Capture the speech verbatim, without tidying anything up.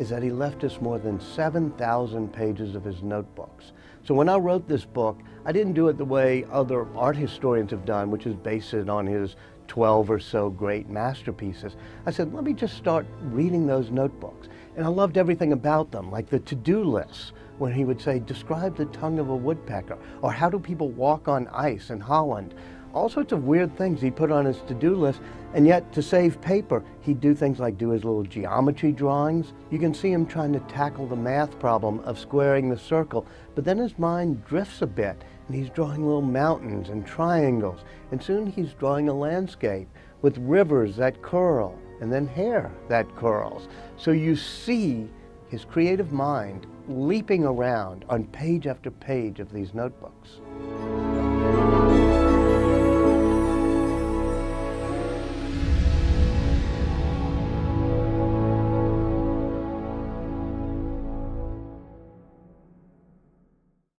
is that he left us more than seven thousand pages of his notebooks. So when I wrote this book, I didn't do it the way other art historians have done, which is based on his twelve or so great masterpieces. I said, let me just start reading those notebooks. And I loved everything about them, like the to-do lists, when he would say, describe the tongue of a woodpecker, or how do people walk on ice in Holland? All sorts of weird things he put on his to-do list, and yet to save paper, he'd do things like do his little geometry drawings. You can see him trying to tackle the math problem of squaring the circle, but then his mind drifts a bit, and he's drawing little mountains and triangles, and soon he's drawing a landscape with rivers that curl, and then hair that curls. So you see his creative mind leaping around on page after page of these notebooks.